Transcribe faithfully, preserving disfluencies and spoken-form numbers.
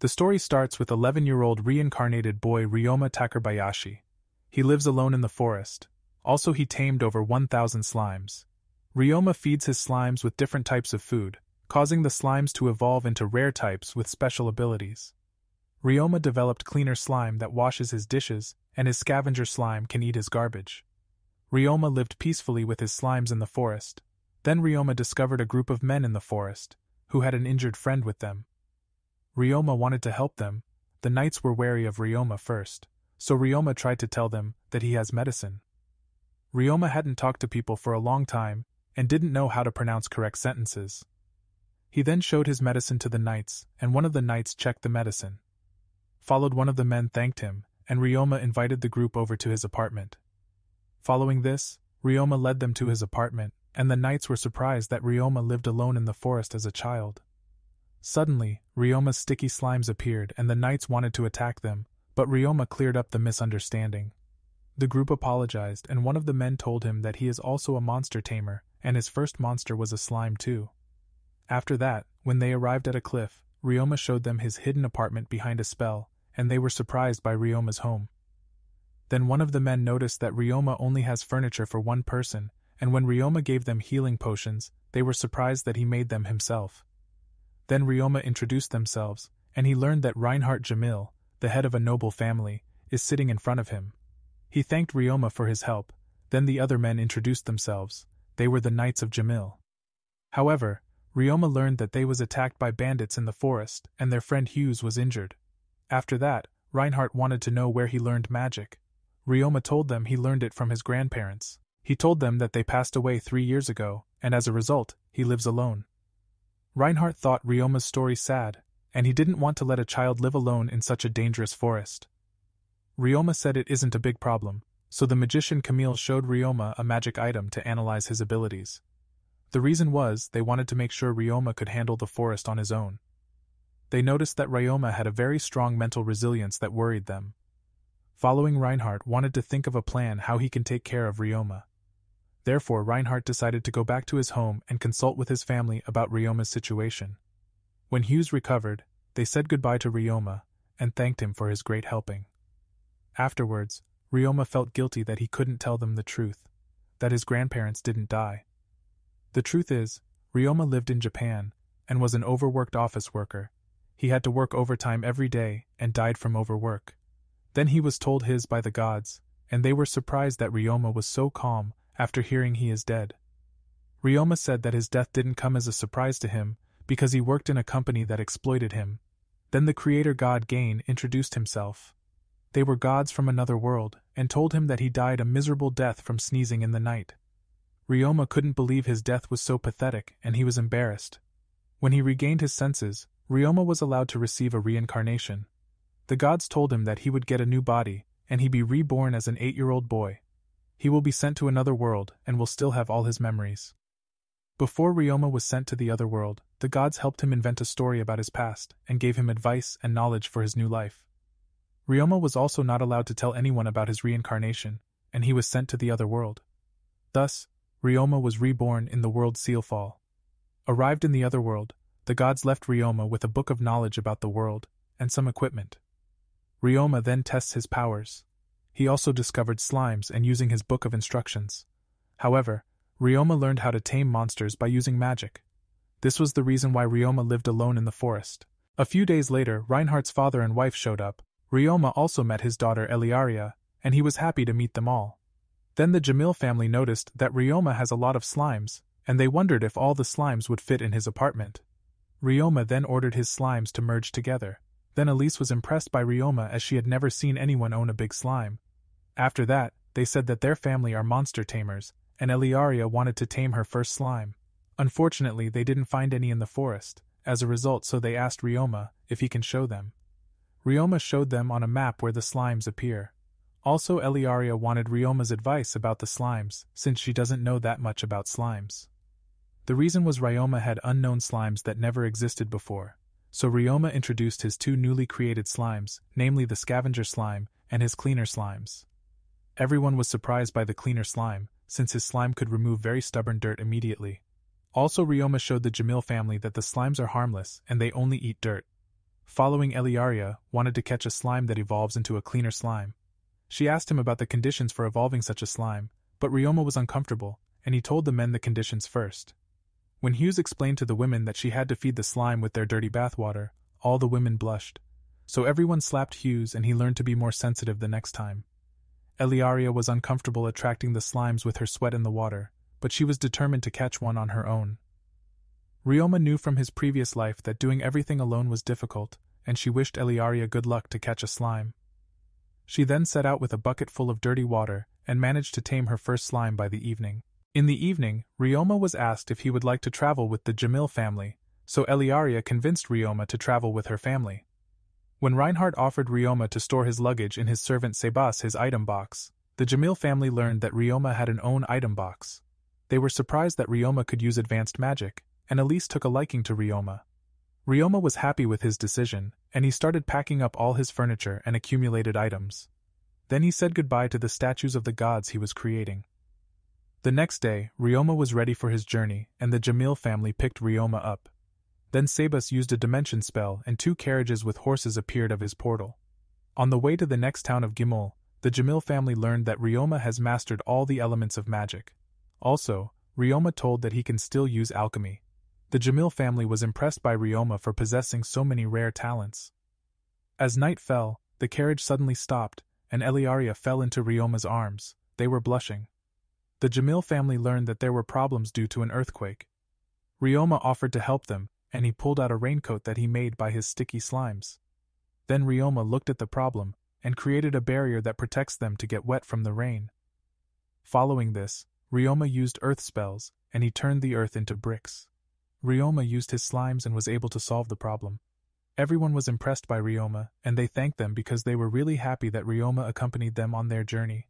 The story starts with eleven-year-old reincarnated boy Ryoma Takebayashi. He lives alone in the forest. Also, he tamed over one thousand slimes. Ryoma feeds his slimes with different types of food, causing the slimes to evolve into rare types with special abilities. Ryoma developed cleaner slime that washes his dishes, and his scavenger slime can eat his garbage. Ryoma lived peacefully with his slimes in the forest. Then Ryoma discovered a group of men in the forest, who had an injured friend with them. Ryoma wanted to help them. The knights were wary of Ryoma first, so Ryoma tried to tell them that he has medicine. Ryoma hadn't talked to people for a long time, and didn't know how to pronounce correct sentences. He then showed his medicine to the knights, and one of the knights checked the medicine. Followed one of the men thanked him, and Ryoma invited the group over to his apartment. Following this, Ryoma led them to his apartment, and the knights were surprised that Ryoma lived alone in the forest as a child. Suddenly, Ryoma's sticky slimes appeared and the knights wanted to attack them, but Ryoma cleared up the misunderstanding. The group apologized and one of the men told him that he is also a monster tamer, and his first monster was a slime too. After that, when they arrived at a cliff, Ryoma showed them his hidden apartment behind a spell, and they were surprised by Ryoma's home. Then one of the men noticed that Ryoma only has furniture for one person, and when Ryoma gave them healing potions, they were surprised that he made them himself. Then Ryoma introduced themselves, and he learned that Reinhardt Jamil, the head of a noble family, is sitting in front of him. He thanked Ryoma for his help. Then the other men introduced themselves. They were the Knights of Jamil. However, Ryoma learned that they was attacked by bandits in the forest, and their friend Hughes was injured. After that, Reinhardt wanted to know where he learned magic. Ryoma told them he learned it from his grandparents. He told them that they passed away three years ago, and as a result, he lives alone. Reinhardt thought Ryoma's story sad, and he didn't want to let a child live alone in such a dangerous forest. Ryoma said it isn't a big problem, so the magician Camille showed Ryoma a magic item to analyze his abilities. The reason was they wanted to make sure Ryoma could handle the forest on his own. They noticed that Ryoma had a very strong mental resilience that worried them. Following, Reinhardt wanted to think of a plan how he can take care of Ryoma. Therefore, Reinhardt decided to go back to his home and consult with his family about Ryoma's situation. When Hughes recovered, they said goodbye to Ryoma and thanked him for his great helping. Afterwards, Ryoma felt guilty that he couldn't tell them the truth, that his grandparents didn't die. The truth is, Ryoma lived in Japan and was an overworked office worker. He had to work overtime every day and died from overwork. Then he was told his by the gods, and they were surprised that Ryoma was so calm after hearing he is dead. Ryoma said that his death didn't come as a surprise to him, because he worked in a company that exploited him. Then the creator god Gain introduced himself. They were gods from another world, and told him that he died a miserable death from sneezing in the night. Ryoma couldn't believe his death was so pathetic, and he was embarrassed. When he regained his senses, Ryoma was allowed to receive a reincarnation. The gods told him that he would get a new body, and he be reborn as an eight-year-old boy. He will be sent to another world and will still have all his memories. Before Ryoma was sent to the other world, the gods helped him invent a story about his past and gave him advice and knowledge for his new life. Ryoma was also not allowed to tell anyone about his reincarnation, and he was sent to the other world. Thus, Ryoma was reborn in the world Sealfall. Arrived in the other world, the gods left Ryoma with a book of knowledge about the world and some equipment. Ryoma then tests his powers. He also discovered slimes and using his book of instructions. However, Ryoma learned how to tame monsters by using magic. This was the reason why Ryoma lived alone in the forest. A few days later, Reinhardt's father and wife showed up. Ryoma also met his daughter Eliaria, and he was happy to meet them all. Then the Jamil family noticed that Ryoma has a lot of slimes, and they wondered if all the slimes would fit in his apartment. Ryoma then ordered his slimes to merge together. Then Elise was impressed by Ryoma as she had never seen anyone own a big slime. After that, they said that their family are monster tamers, and Eliaria wanted to tame her first slime. Unfortunately, they didn't find any in the forest, as a result, so they asked Ryoma if he can show them. Ryoma showed them on a map where the slimes appear. Also, Eliaria wanted Ryoma's advice about the slimes, since she doesn't know that much about slimes. The reason was Ryoma had unknown slimes that never existed before, so Ryoma introduced his two newly created slimes, namely the scavenger slime and his cleaner slimes. Everyone was surprised by the cleaner slime, since his slime could remove very stubborn dirt immediately. Also, Ryoma showed the Jamil family that the slimes are harmless and they only eat dirt. following Eliaria, wanted to catch a slime that evolves into a cleaner slime. She asked him about the conditions for evolving such a slime, but Ryoma was uncomfortable, and he told the men the conditions first. When Hughes explained to the women that she had to feed the slime with their dirty bathwater, all the women blushed. So everyone slapped Hughes, and he learned to be more sensitive the next time. Eliaria was uncomfortable attracting the slimes with her sweat in the water, but she was determined to catch one on her own. Ryoma knew from his previous life that doing everything alone was difficult, and she wished Eliaria good luck to catch a slime. She then set out with a bucket full of dirty water, and managed to tame her first slime by the evening. In the evening, Ryoma was asked if he would like to travel with the Jamil family, so Eliaria convinced Ryoma to travel with her family. When Reinhardt offered Ryoma to store his luggage in his servant Sebas' his item box, the Jamil family learned that Ryoma had an own item box. They were surprised that Ryoma could use advanced magic, and Elise took a liking to Ryoma. Ryoma was happy with his decision, and he started packing up all his furniture and accumulated items. Then he said goodbye to the statues of the gods he was creating. The next day, Ryoma was ready for his journey, and the Jamil family picked Ryoma up. Then Sebas used a dimension spell, and two carriages with horses appeared of his portal. On the way to the next town of Gimul, the Jamil family learned that Ryoma has mastered all the elements of magic. Also, Ryoma told that he can still use alchemy. The Jamil family was impressed by Ryoma for possessing so many rare talents. As night fell, the carriage suddenly stopped, and Eliaria fell into Ryoma's arms. They were blushing. The Jamil family learned that there were problems due to an earthquake. Ryoma offered to help them, and he pulled out a raincoat that he made by his sticky slimes. Then Ryoma looked at the problem, and created a barrier that protects them to get wet from the rain. Following this, Ryoma used earth spells, and he turned the earth into bricks. Ryoma used his slimes and was able to solve the problem. Everyone was impressed by Ryoma, and they thanked them because they were really happy that Ryoma accompanied them on their journey.